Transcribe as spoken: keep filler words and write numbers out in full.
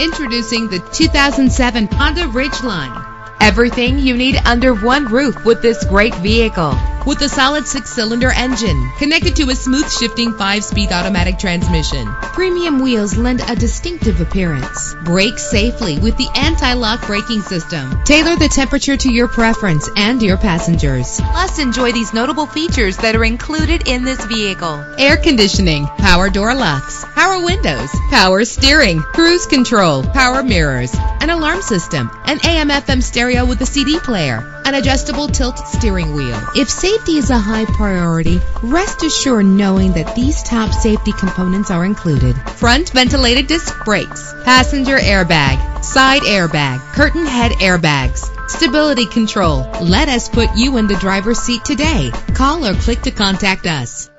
Introducing the two thousand seven Honda Ridgeline. Everything you need under one roof with this great vehicle. With a solid six-cylinder engine connected to a smooth shifting five-speed automatic transmission, premium wheels lend a distinctive appearance. Brake safely with the anti-lock braking system. Tailor the temperature to your preference and your passengers. Plus, enjoy these notable features that are included in this vehicle: air conditioning, power door locks, power windows, power steering, cruise control, power mirrors, an alarm system, an A M F M stereo with a C D player, an adjustable tilt steering wheel. If safety is a high priority, rest assured knowing that these top safety components are included: front ventilated disc brakes, passenger airbag, side airbag, curtain head airbags, stability control. Let us put you in the driver's seat today. Call or click to contact us.